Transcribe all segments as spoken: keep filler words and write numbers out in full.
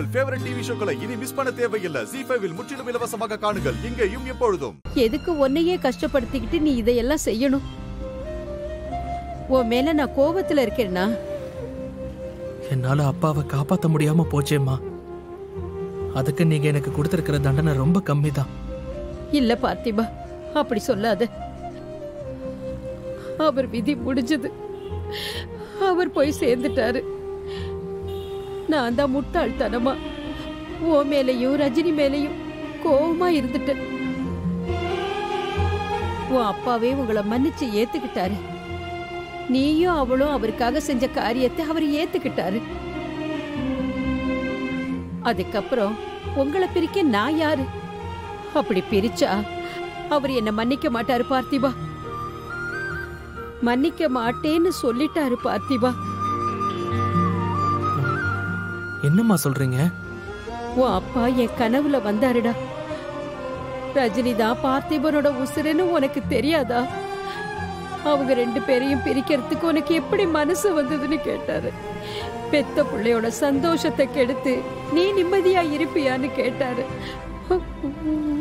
உங்கள் favourite TV ஷோக்களை இனி miss பண்ண தேவையில்லை. ஜீ ஃபைவ் இல் முற்றிலும் இலவசமாக காணுங்கள் எங்கேயும் எப்பொழுதும். எதுக்கு ஒன்னையே கஷ்டப்படுத்திக்கிட்டு நீ இதையெல்லாம் செய்யணும்? ஓ மேல நான் கோபத்துல இருக்கேன்னா என்னால அப்பாவை காப்பாற்ற முடியாம போச்சேம்மா. அதுக்கு நீங்க எனக்கு கொடுத்திருக்கிற தண்டனை ரொம்ப கம்மி தான். இல்ல பார்த்திபா, அப்படி சொல்லாத. அவர் விதி முடிஞ்சது, அவர் போய் சேர்ந்துட்டாரு. நான் தான் முட்டாள்தனமா ஓ மேலையும் ரஜினி மேலையும் கோவமா இருந்துட்டேன். உன் அப்பாவே உங்களை மன்னிச்சு ஏத்துக்கிட்டாரு. நீயும் அவளும் அவருக்காக செஞ்ச காரியத்தை அவர் ஏத்துக்கிட்டாரு. அதுக்கப்புறம் உங்களை பிரிக்க நான் யாரு? அப்படி பிரிச்சா அவர் என்ன மன்னிக்க மாட்டாரு பார்த்திபா. மன்னிக்க மாட்டேன்னு சொல்லிட்டாரு பார்த்திபா. என்னம்மா சொல்றீங்க? உன் அப்பா என் கனவுல வந்தாருடா. ரஜினி தான் பார்த்திபனோட உசுருன்னு உனக்கு தெரியாதா? அவங்க ரெண்டு பேரையும் பிரிக்கிறதுக்கு உனக்கு எப்படி மனசு வந்ததுன்னு கேட்டாரு. பெத்த பிள்ளையோட சந்தோஷத்தை கெடுத்து நீ நிம்மதியா இருப்பியான்னு கேட்டாரு.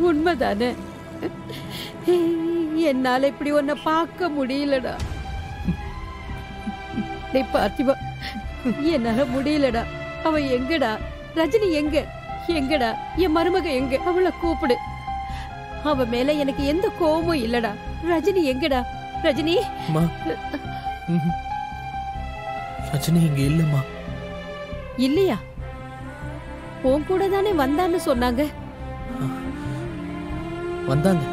உண்மைதானே? என்னால இப்படி உன்னை பார்க்க முடியலடா. நீ பார்த்திபா, என்னால முடியலடா. அவ எங்கடா? ரஜினி எங்க? எங்கடா என் மருமக எங்க? அவளை கூப்பிடு. அவ மேல எனக்கு எந்த கோபமும் இல்லடா. ரஜினி எங்கடா? ரஜினி ரஜினி இங்க இல்லம்மா. இல்லையா? உன் கூட தானே வந்தான்னு சொன்னாங்க. வந்தாங்க,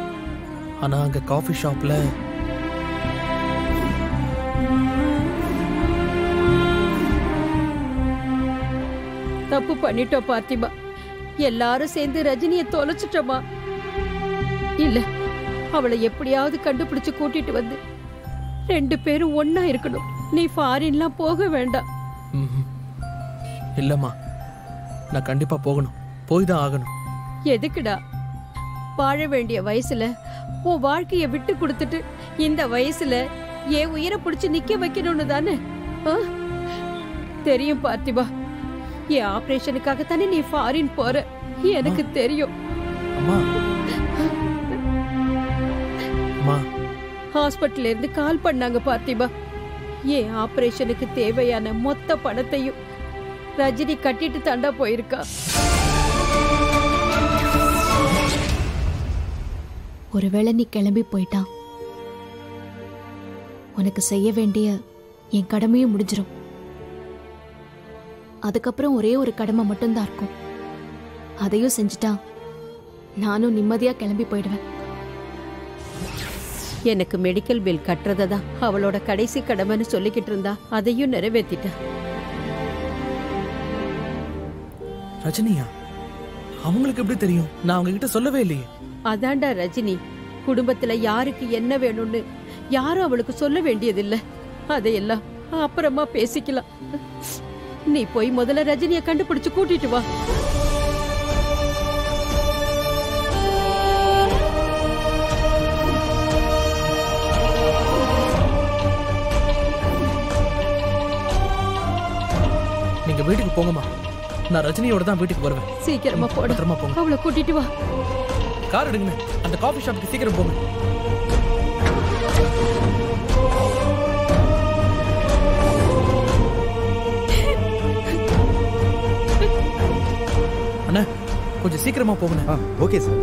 ஆனா அங்க காஃபி ஷாப்ல. தப்பு பண்ணிட்டோம் பார்த்திபா. எல்லாரும் சேர்ந்து ரஜினிய தொலைச்சிட்டோமா? இல்ல, அவளை எப்படியாவது கண்டுபிடிச்சு கூட்டிட்டு வந்து ரெண்டு பேரும் ஒன்னா இருக்கணும். நீ ஃபாரின்லாம் போக வேண்டாம். இல்லம்மா, நான் கண்டிப்பா போகணும், போய் தான் ஆகணும். எதுக்குடா? வாழ வேண்டிய வயசுல உன் வாழ்க்கைய விட்டு கொடுத்துட்டு இந்த வயசுல என் உயிரை பிடிச்சு நிக்க வைக்கணும்னு தானே தெரியும் பார்த்திபா. என் ஆபரேஷனுக்காக தானே நீ ஃபாரின் போற, எனக்கு தெரியும். ஹாஸ்பிட்டல் இருந்து கால் பண்ணாங்க பார்த்திபா. ஏன் ஆபரேஷனுக்கு தேவையான மொத்த பணத்தையும் ரஜினி கட்டிட்டு தாண்டா போயிருக்கா. ஒருவேளை நீ கிளம்பி போயிட்டான், உனக்கு செய்ய வேண்டிய என் கடமையும் முடிஞ்சிடும். அதுக்கப்புறம் ஒரே ஒரு கடமை மட்டும்தான் இருக்கும். அதையும் செஞ்சுட்டா நானும் நிம்மதியா கிளம்பி போயிடுவேன். எனக்கு மெடிக்கல் பில் கட்டுறதா அவளோட கடைசி கடமைன்னு சொல்லிக்கிட்டு இருந்தா, அதையும் நிறைவேற்றிட்டா. ரஜினியா? அவங்களுக்கு எப்படி தெரியும்? நான் அவங்க கிட்ட சொல்லவே இல்லையே. அதாண்டா ரஜினி, குடும்பத்துல யாருக்கு என்ன வேணும்னு யாரும் அவளுக்கு சொல்ல வேண்டியதில்லை. அதையெல்லாம் அப்புறமா பேசிக்கலாம். நீ போய் முதல்ல ரஜினிய கண்டுபிடிச்சு கூட்டிட்டு வா. வீட்டுக்கு போங்கம்மா, நான் ரஜினியோட தான் வீட்டுக்கு வருவேன். சீக்கிரமா போடுறமா போங்க. அவளை கூட்டிட்டு வா. கார் எடுங்க, அந்த காஃபி ஷாப்புக்கு சீக்கிரம் போங்க. அண்ணா கொஞ்சம் சீக்கிரமா போங்க. Okay sir.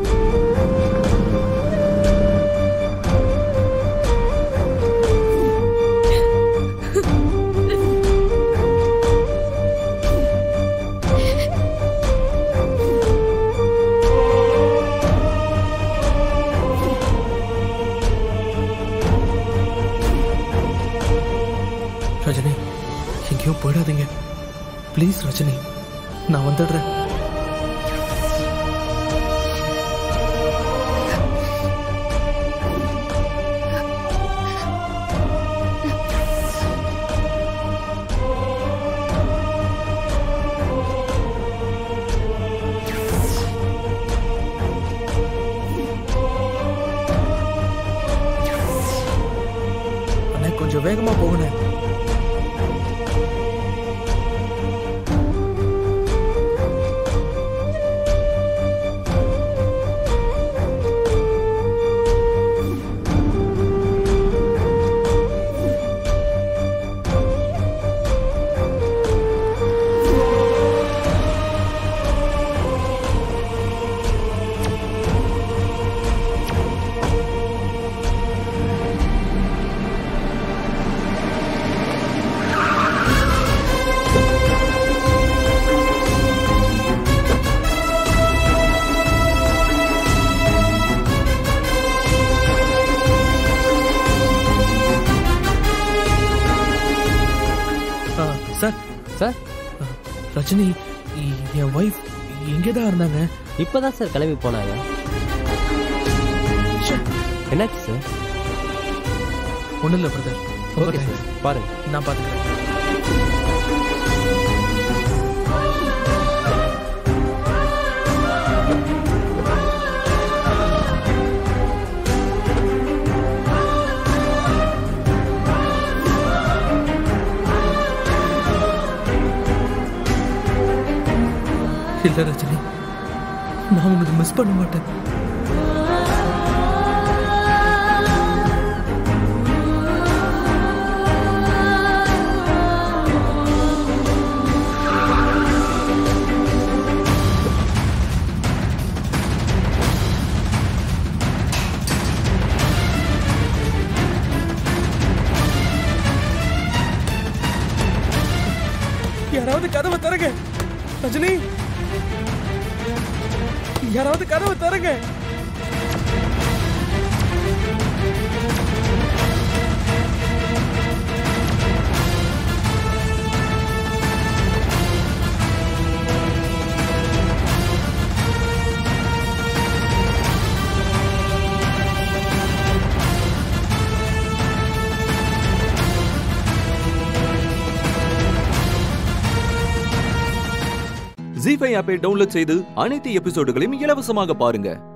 போயிடாதீங்க பிளீஸ். ரஜினி, நான் வந்துடுறேன். கொஞ்சம் வேகமா போகணும். रजनी वाइफ सर कलवी ब्रदर ना पाक இல்ல ரஜினி நான் உங்களுக்கு மிஸ் பண்ண மாட்டேன் யாராவது கதவை திறங்க ரஜினி யாராவது கதவை திறங்க ஜீ ஃபைவ் ஆப்பை டவுன்லோட் செய்து அனைத்து எபிசோடுகளையும் இலவசமாக பாருங்க.